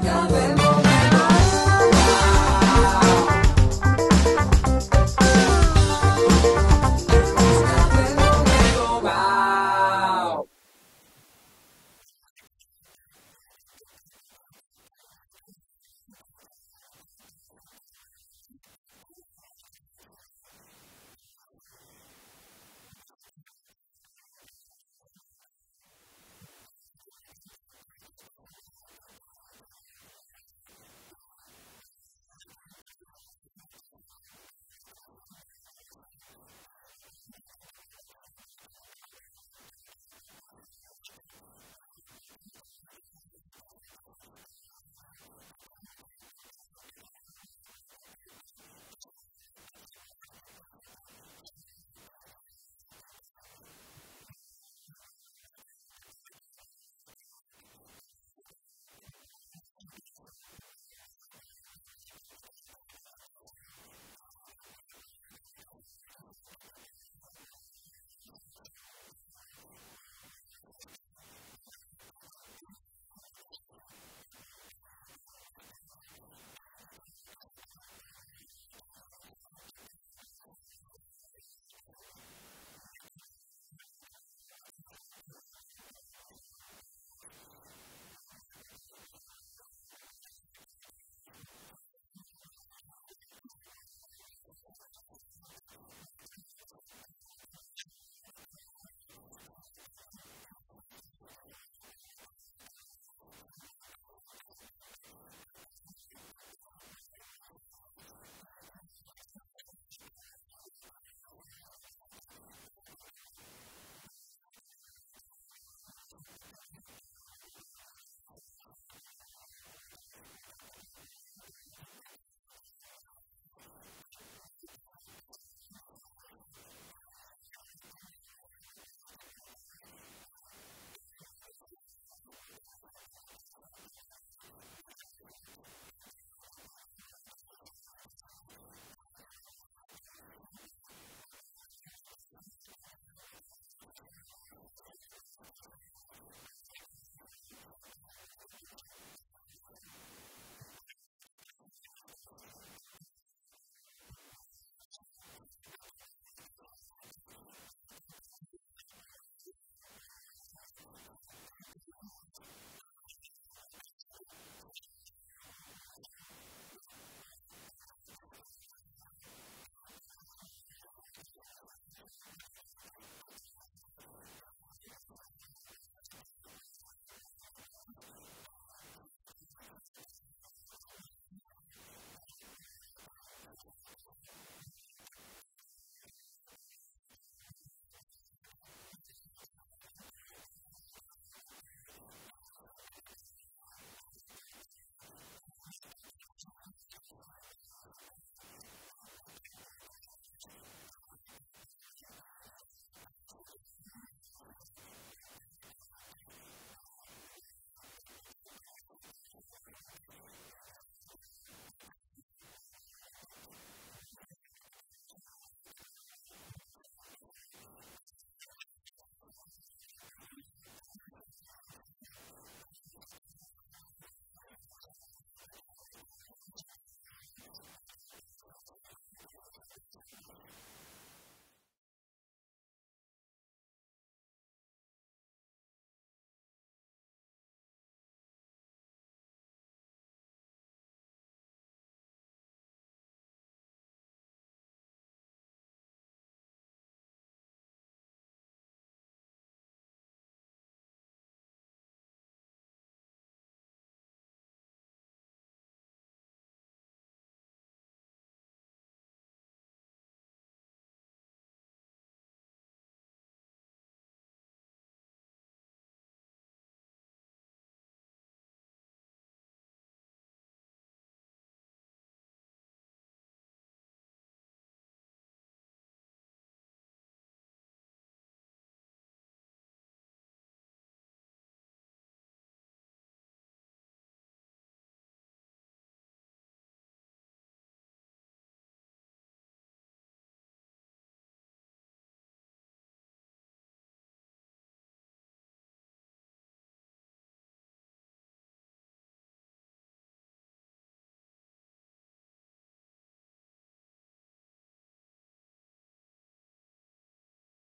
buscaba.